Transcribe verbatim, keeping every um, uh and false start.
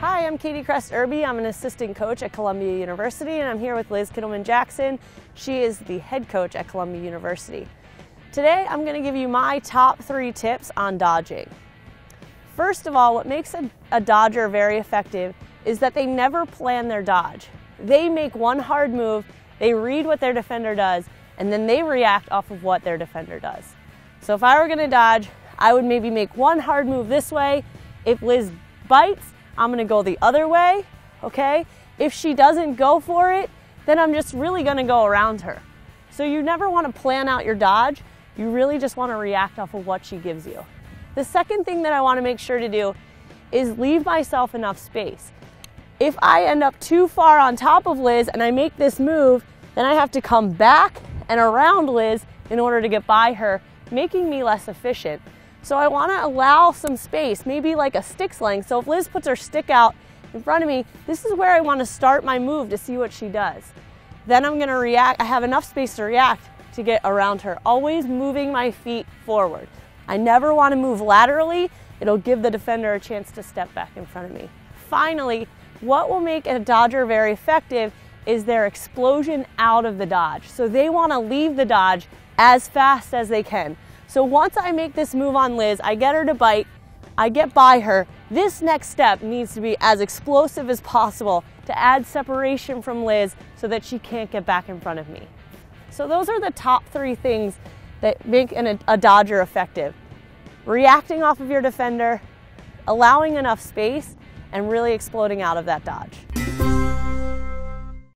Hi, I'm Katie Crest-Irby. I'm an assistant coach at Columbia University, and I'm here with Liz Kittleman-Jackson. She is the head coach at Columbia University. Today, I'm going to give you my top three tips on dodging. First of all, what makes a, a dodger very effective is that they never plan their dodge. They make one hard move, they read what their defender does, and then they react off of what their defender does. So if I were going to dodge, I would maybe make one hard move this way. If Liz bites, I'm going to go the other way, okay? If she doesn't go for it, then I'm just really going to go around her. So you never want to plan out your dodge. You really just want to react off of what she gives you. The second thing that I want to make sure to do is leave myself enough space. If I end up too far on top of Liz and I make this move, then I have to come back and around Liz in order to get by her, making me less efficient. So I want to allow some space, maybe like a stick's length. So if Liz puts her stick out in front of me, this is where I want to start my move to see what she does. Then I'm going to react. I have enough space to react to get around her, always moving my feet forward. I never want to move laterally. It'll give the defender a chance to step back in front of me. Finally, what will make a dodger very effective is their explosion out of the dodge. So they want to leave the dodge as fast as they can. So once I make this move on Liz, I get her to bite, I get by her. This next step needs to be as explosive as possible to add separation from Liz so that she can't get back in front of me. So those are the top three things that make an, a dodger effective. Reacting off of your defender, allowing enough space, and really exploding out of that dodge.